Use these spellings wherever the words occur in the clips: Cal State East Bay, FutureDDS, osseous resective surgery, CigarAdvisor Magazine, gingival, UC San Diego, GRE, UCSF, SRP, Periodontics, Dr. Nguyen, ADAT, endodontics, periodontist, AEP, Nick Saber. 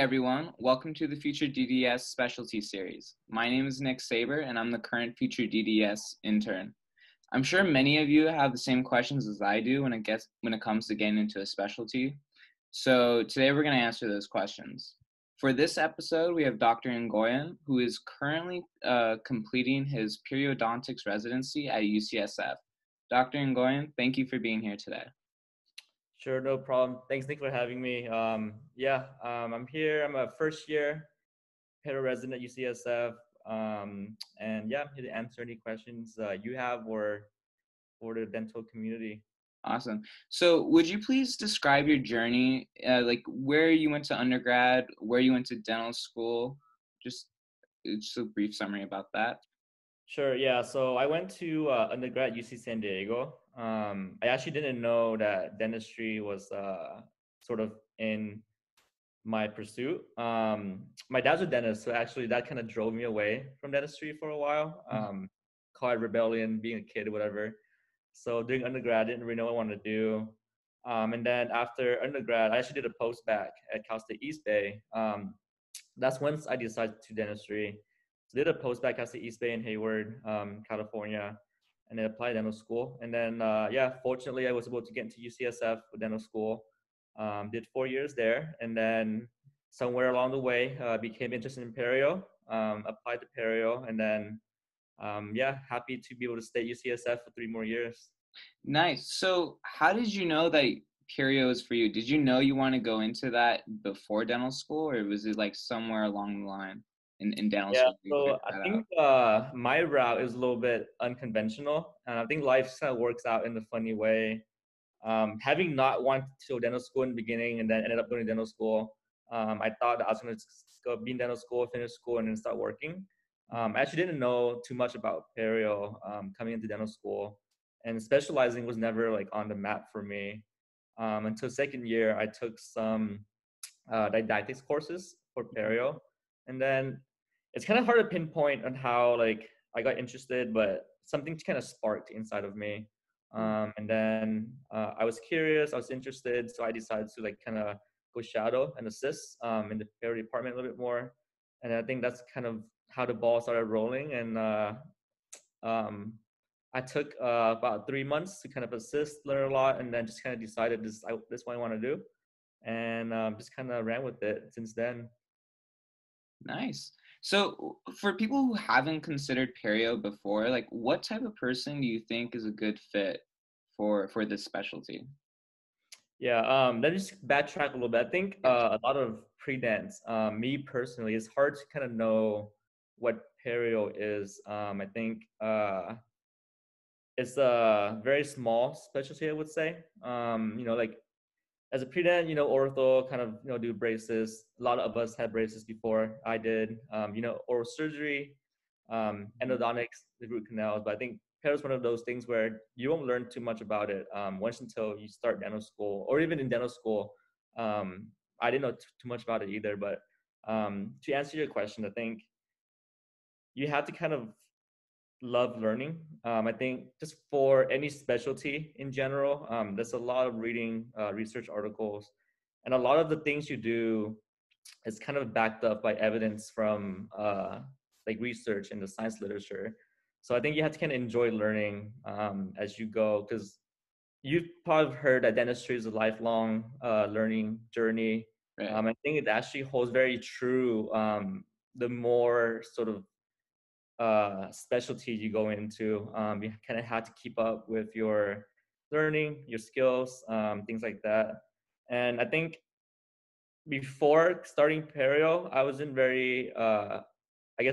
everyone, welcome to the FutureDDS specialty series. My name is Nick Saber and I'm the current FutureDDS intern. I'm sure many of you have the same questions as I do when it comes to getting into a specialty. So today we're going to answer those questions. For this episode, we have Dr. Nguyen, who is currently completing his periodontics residency at UCSF. Dr. Nguyen, thank you for being here today. Sure, no problem. Thanks, Nick, for having me. I'm here. I'm a first year pedo resident at UCSF. I'm here to answer any questions you have or for the dental community. Awesome. So would you please describe your journey, like where you went to undergrad, where you went to dental school? Just a brief summary about that. Sure, yeah. So I went to undergrad at UC San Diego. I actually didn't know that dentistry was sort of in my pursuit. My dad's a dentist, so actually that kind of drove me away from dentistry for a while. Call it rebellion, being a kid, whatever. So during undergrad, I didn't really know what I wanted to do. And then after undergrad, I actually did a post-bac at Cal State East Bay. That's when I decided to do dentistry. So did a post-bac at Cal State East Bay in Hayward, California, and then applied to dental school. And then, fortunately, I was able to get into UCSF for dental school. Did 4 years there, and then somewhere along the way, became interested in perio, applied to perio, and then happy to be able to stay at UCSF for 3 more years. Nice. So how did you know that perio is for you? Did you know you want to go into that before dental school, or was it like somewhere along the line in dental school? Yeah, so I think my route is a little bit unconventional, and I think life kind of works out in a funny way. Having not wanted to go dental school in the beginning and then ended up going to dental school, I thought that I was going to go be in dental school, finish school, and then start working. I actually didn't know too much about perio coming into dental school, and specializing was never like on the map for me. Until second year, I took some didactics courses for perio, and then it's kind of hard to pinpoint on how like I got interested, but something kind of sparked inside of me. I was curious, I was interested, so I decided to like kind of go shadow and assist in the perio department a little bit more, and I think that's kind of how the ball started rolling. And I took about 3 months to kind of assist, learn a lot, and then just kind of decided this is what I want to do, and just kind of ran with it since then. Nice. So for people who haven't considered perio before, like what type of person do you think is a good fit for this specialty? Yeah, let me just backtrack a little bit. I think a lot of pre-dents, me personally, it's hard to kind of know what perio is. I think it's a very small specialty, I would say. Like as a pre-dent, ortho kind of, do braces. A lot of us had braces before I did, oral surgery, endodontics, the root canals. But I think perio is one of those things where you won't learn too much about it once until you start dental school, or even in dental school. I didn't know too much about it either. But to answer your question, I think you have to kind of love learning. I think just for any specialty in general, there's a lot of reading research articles, and a lot of the things you do is kind of backed up by evidence from research in the science literature. So I think you have to kind of enjoy learning as you go, because you've probably heard that dentistry is a lifelong learning journey. Right. I think it actually holds very true the more sort of specialty you go into. You kind of have to keep up with your learning, your skills, things like that. And I think before starting perio, I wasn't very,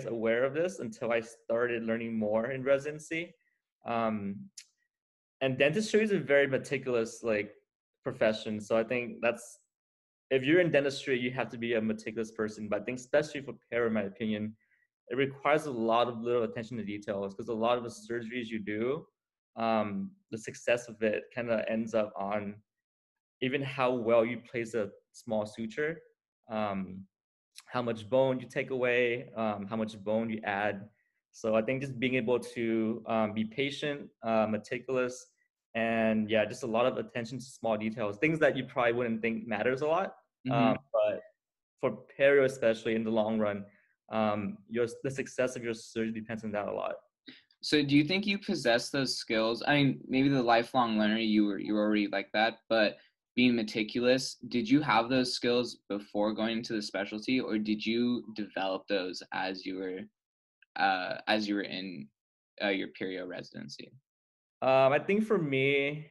aware of this until I started learning more in residency. And dentistry is a very meticulous profession. So I think that's, if you're in dentistry, you have to be a meticulous person. But I think especially for perio, in my opinion, it requires a lot of little attention to details, because a lot of the surgeries you do, the success of it kind of ends up on even how well you place a small suture, how much bone you take away, how much bone you add. So I think just being able to be patient, meticulous, and yeah, just a lot of attention to small details, things that you probably wouldn't think matters a lot, but for perio especially in the long run, the success of your surgery depends on that a lot. So do you think you possess those skills? I mean, maybe the lifelong learner, you were already like that, but being meticulous, did you have those skills before going into the specialty, or did you develop those as you were in your perio residency? I think for me,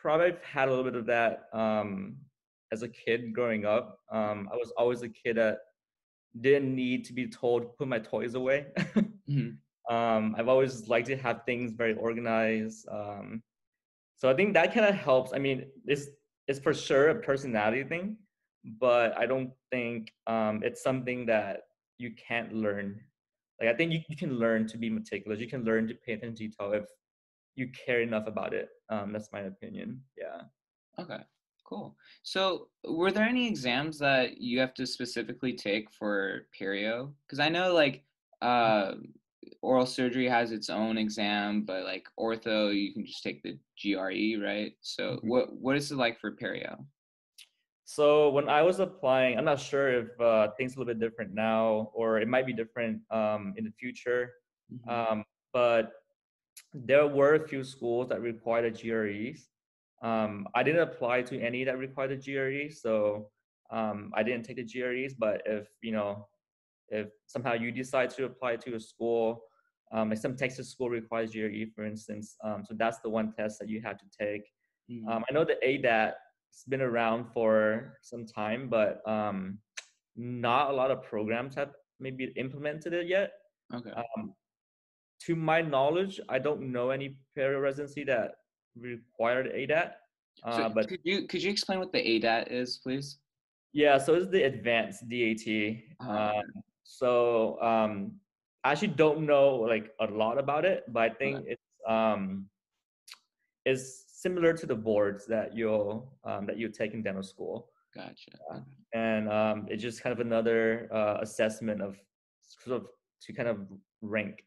probably I've had a little bit of that as a kid growing up. I was always a kid that didn't need to be told to put my toys away. Mm-hmm. I've always liked to have things very organized. So I think that kind of helps. I mean, it's for sure a personality thing, but I don't think it's something that you can't learn. Like, I think you can learn to be meticulous. You can learn to pay attention to detail if you care enough about it. That's my opinion. Yeah. Okay, cool. So were there any exams that you have to specifically take for perio? Because I know, like, oral surgery has its own exam, but like ortho, you can just take the GRE, right? So mm-hmm. what is it like for perio? So when I was applying, I'm not sure if things are a little bit different now, or it might be different in the future. Mm-hmm. But there were a few schools that required a GRE. I didn't apply to any that required a GRE, so I didn't take the GREs. But if somehow you decide to apply to a school, like some Texas school requires GRE, for instance, so that's the one test that you have to take. Mm-hmm. I know the ADAT has been around for some time, but not a lot of programs have maybe implemented it yet. Okay. To my knowledge, I don't know any perio residency that required ADAT. So but could you explain what the ADAT is, please? Yeah, so it's the advanced DAT. I actually don't know like a lot about it, but I think okay. It's similar to the boards that you take in dental school. Gotcha. And it's just kind of another assessment of sort of to kind of rank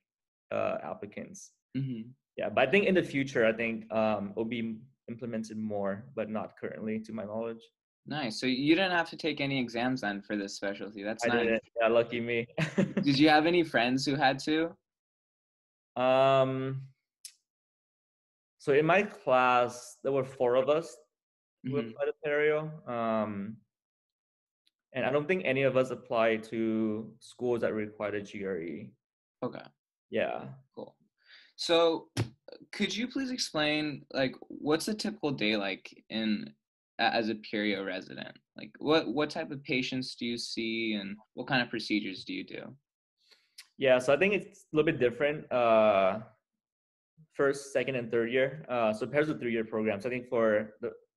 applicants. Mm-hmm. Yeah, but I think in the future, I think it'll be implemented more, but not currently, to my knowledge. Nice. So you didn't have to take any exams then for this specialty. That's nice. I didn't. Yeah, lucky me. Did you have any friends who had to? So in my class, there were 4 of us who mm-hmm. applied to perio. And I don't think any of us applied to schools that required a GRE. Okay. Yeah. Cool. So could you please explain, like, what's a typical day like in as a perio resident? Like, what type of patients do you see, and what kind of procedures do you do? Yeah, so I think it's a little bit different first, second, and third year. So pairs of 3-year programs. I think for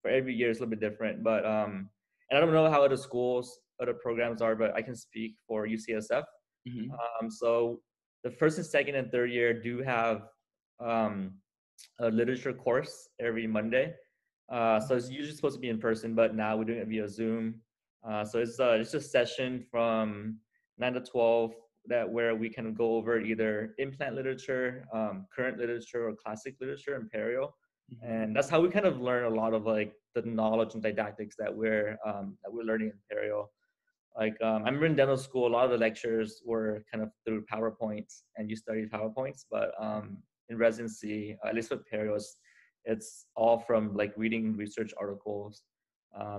every year it's a little bit different, but and I don't know how other schools, other programs are, but I can speak for UCSF. Mm-hmm. So the first and second and third year do have a literature course every Monday. So it's usually supposed to be in person, but now we're doing it via Zoom. So it's a session from 9 to 12 where we kind of go over either implant literature, current literature, or classic literature in perio. Mm-hmm. And that's how we kind of learn a lot of like the knowledge and didactics that we're learning in perio. Like I remember in dental school, a lot of the lectures were kind of through PowerPoints, and you studied PowerPoints. But in residency, at least with perio, it's all from like reading research articles.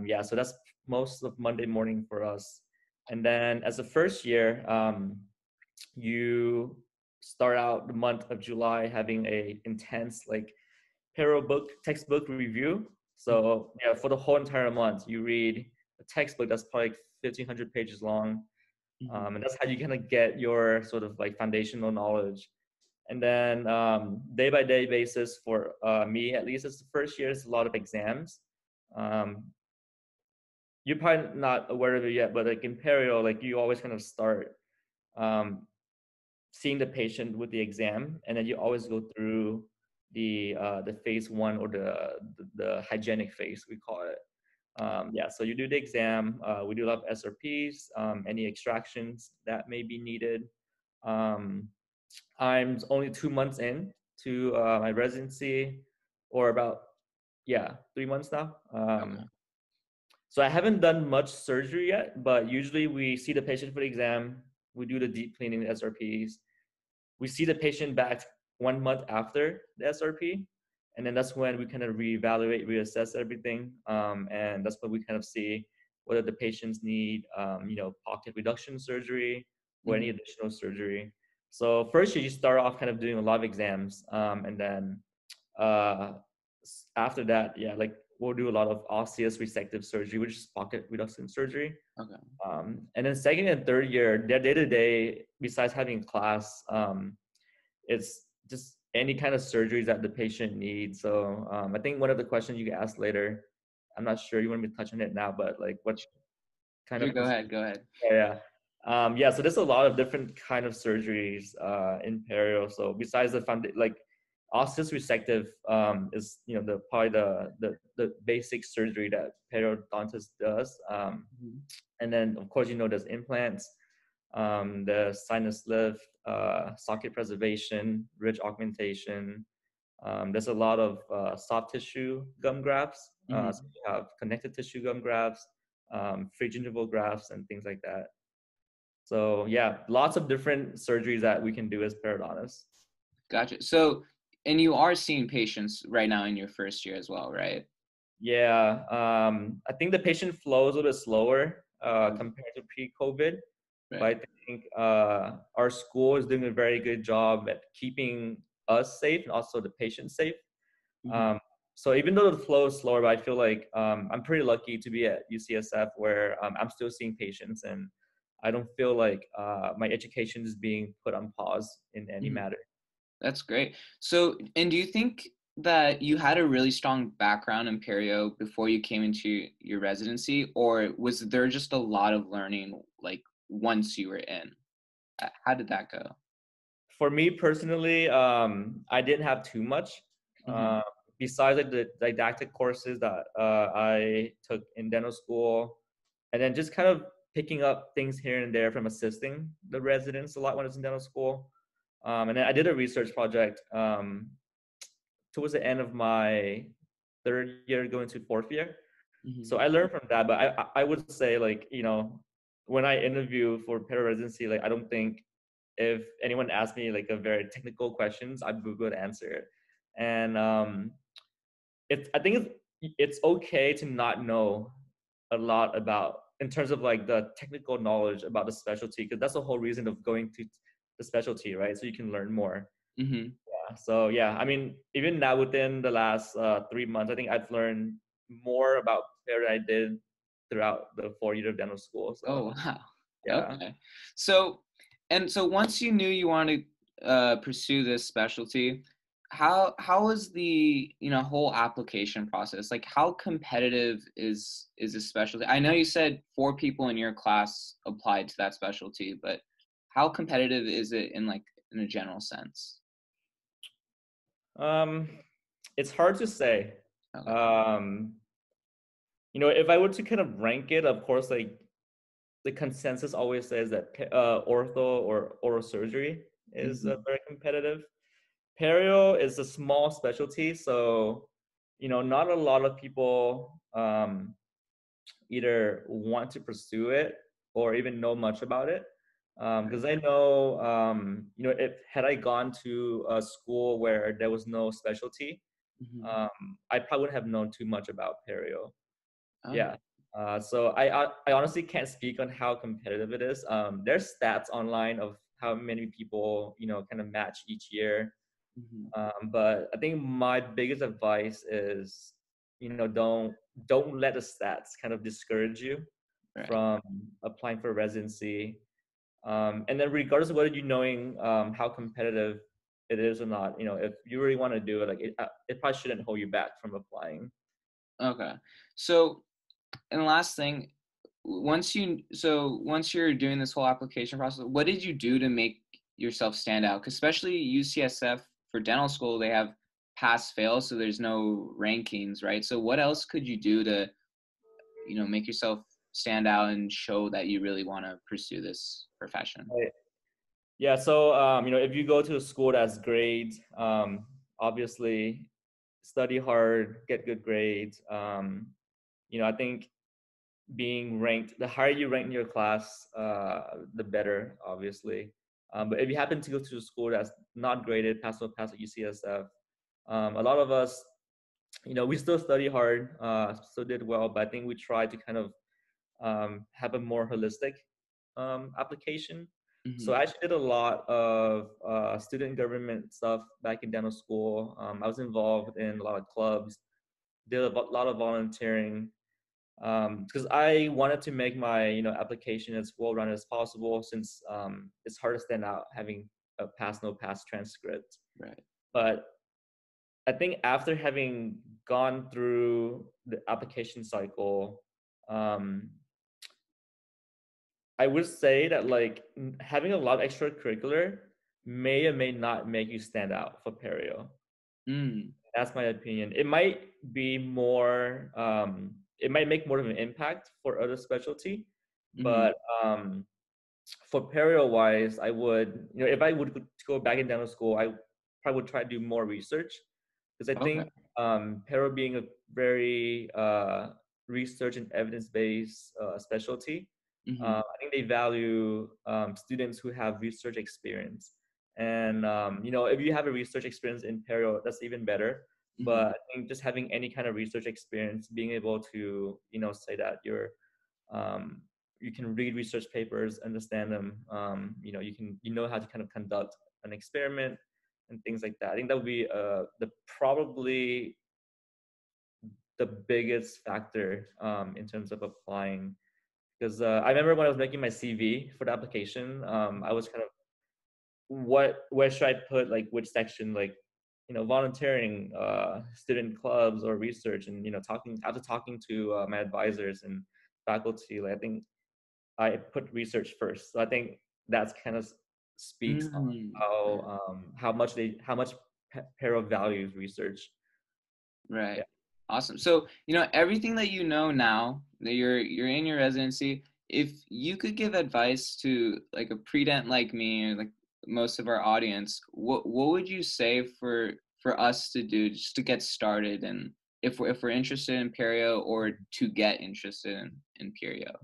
Yeah, so that's most of Monday morning for us. And then as a first year, you start out the month of July having a intense like perio book textbook review. So yeah, for the whole entire month, you read a textbook that's probably like 1,500 pages long. And that's how you kind of get your sort of like foundational knowledge. And then day by day basis for me, at least as the first year, is a lot of exams. You're probably not aware of it yet, but like in perio, like you always kind of start seeing the patient with the exam, and then you always go through the phase one, or the hygienic phase, we call it. Yeah, so you do the exam. We do a lot of SRPs, any extractions that may be needed. I'm only 2 months in to my residency, or about 3 months now. So I haven't done much surgery yet, but usually we see the patient for the exam, we do the deep cleaning SRPs, we see the patient back 1 month after the SRP, and then that's when we kind of reevaluate, reassess everything, and that's when we kind of see whether the patients need, you know, pocket reduction surgery or any additional surgery. So first you start off kind of doing a lot of exams, and then after that, yeah, like we'll do a lot of osseous resective surgery, which is pocket reduction surgery. Okay. And then second and third year, their day-to-day, besides having class, it's just any kind of surgeries that the patient needs. So I think one of the questions you can ask later, I'm not sure you want me to touch on it now, but like what kind of... Go ahead. Yeah. Yeah, so there's a lot of different kind of surgeries in perio. So besides the foundation, like osseous resective is, you know, probably the basic surgery that periodontist does. And then, of course, you know, there's implants, the sinus lift, socket preservation, ridge augmentation. There's a lot of soft tissue gum grafts. So you have connective tissue gum grafts, free gingival grafts, and things like that. So yeah, lots of different surgeries that we can do as periodontists. Gotcha. So, and you are seeing patients right now in your first year as well, right? Yeah. I think the patient flow is a little bit slower compared to pre-COVID. Right. But I think our school is doing a very good job at keeping us safe and also the patient safe. So even though the flow is slower, but I feel like I'm pretty lucky to be at UCSF where I'm still seeing patients and I don't feel like my education is being put on pause in any matter. That's great. So, and do you think that you had a really strong background in perio before you came into your residency, or was there just a lot of learning like once you were in? How did that go? For me personally, I didn't have too much. Besides like the didactic courses that I took in dental school, and then just kind of picking up things here and there from assisting the residents a lot when I was in dental school. And then I did a research project towards the end of my third year going to fourth year. So I learned from that, but I would say like, you know, when I interview for perio residency, like I don't think if anyone asked me like a very technical questions, I'd be a good answer. And I think it's okay to not know a lot about, in terms of like the technical knowledge about the specialty, because that's the whole reason of going to the specialty, right? So you can learn more. Yeah. So yeah, I mean, even now within the last 3 months, I think I've learned more about perio than I did throughout the 4 years of dental school. So, oh, wow. Yeah. Okay. So, and so once you knew you wanted to pursue this specialty, how was the, you know, whole application process? Like how competitive is this specialty? I know you said 4 people in your class applied to that specialty, but how competitive is it in like in a general sense? It's hard to say. Okay. You know, if I were to kind of rank it, of course, like the consensus always says that ortho or oral surgery is very competitive. Perio is a small specialty, so you know, not a lot of people either want to pursue it or even know much about it. Because I know, you know, if had I gone to a school where there was no specialty, I probably wouldn't have known too much about perio. Yeah. So I honestly can't speak on how competitive it is. There's stats online of how many people, you know, kind of match each year. But I think my biggest advice is, you know, don't let the stats kind of discourage you from applying for residency. And then regardless of whether you knowing how competitive it is or not, you know, if you really want to do it, like it probably shouldn't hold you back from applying. Okay. So, and last thing, once you're doing this whole application process, what did you do to make yourself stand out? Because especially UCSF for dental school, they have pass-fail, so there's no rankings, right? So what else could you do to, you know, make yourself stand out and show that you really want to pursue this profession? Yeah, so, you know, if you go to a school that's great, obviously study hard, get good grades. You know, I think being ranked, the higher you rank in your class, the better, obviously. But if you happen to go to a school that's not graded, pass or pass at UCSF, a lot of us, we still study hard, still did well, but I think we try to kind of have a more holistic application. Mm-hmm. So I actually did a lot of student government stuff back in dental school. I was involved in a lot of clubs, did a lot of volunteering, because I wanted to make my application as well-rounded as possible, since it's hard to stand out having a pass no pass transcript. Right. But I think after having gone through the application cycle, I would say that having a lot of extracurricular may or may not make you stand out for perio. Mm. That's my opinion. It might be more. It might make more of an impact for other specialty, but for perio wise, I would, if I would go back in dental school, I probably would try to do more research, because I think perio being a very research and evidence-based specialty, I think they value students who have research experience. And, if you have a research experience in perio, that's even better. But I think just having any kind of research experience, being able to, say that you're, you can read research papers, understand them, you know how to kind of conduct an experiment and things like that. I think that would be probably the biggest factor in terms of applying. Because I remember when I was making my CV for the application, I was kind of, where should I put, which section, volunteering, student clubs or research, and, after talking to my advisors and faculty, I think I put research first. So I think that's kind of speaks on how much perio values research. Right. Yeah. Awesome. So, everything that you know now that you're in your residency, if you could give advice to a pre-dent like me, or most of our audience, what would you say for us to do just to get started, and if we're interested in perio, or to get interested in perio?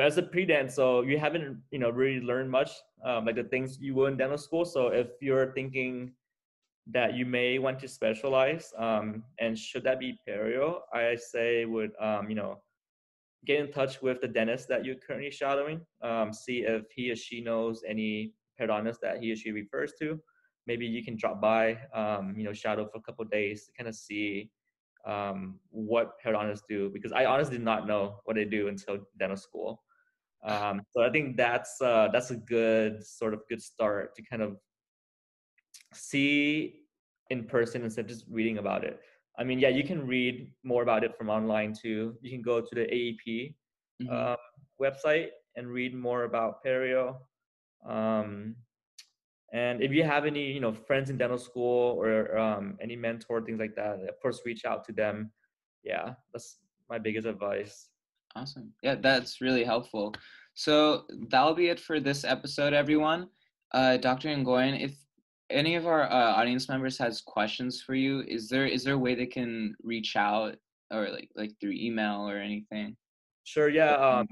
As a pre-dent, so you haven't really learned much, like the things you will in dental school. So if you're thinking that you may want to specialize, and should that be perio, I say would get in touch with the dentist that you're currently shadowing. See if he or she knows any periodontist that he or she refers to. Maybe you can drop by, shadow for a couple of days to kind of see what periodontists do, because I honestly did not know what they do until dental school. So I think that's a good start to kind of see in person instead of just reading about it. I mean, yeah, you can read more about it from online too. You can go to the AEP website and read more about perio. And if you have any, friends in dental school, or any mentor, things like that, of course, reach out to them. Yeah, that's my biggest advice. Awesome. Yeah, that's really helpful. So that'll be it for this episode, everyone. Dr. Nguyen, if any of our audience members has questions for you, is there a way they can reach out, or like through email or anything? Sure, yeah.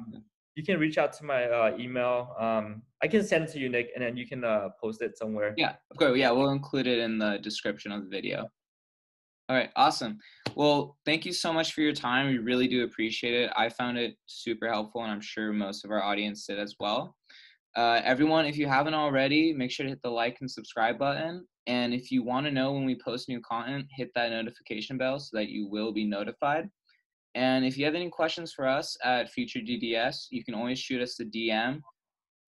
You can reach out to my email. I can send it to you, Nick, and then you can post it somewhere. Yeah, of course. Yeah, we'll include it in the description of the video. All right, awesome. Well, thank you so much for your time. We really do appreciate it. I found it super helpful, and I'm sure most of our audience did as well. Everyone, if you haven't already, make sure to hit the like and subscribe button. And if you want to know when we post new content, hit that notification bell so that you will be notified. And if you have any questions for us at FutureDDS, you can always shoot us a DM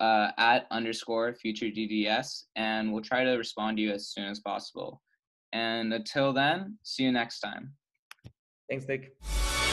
@_FutureDDS, and we'll try to respond to you as soon as possible. And until then, see you next time. Thanks, Nick.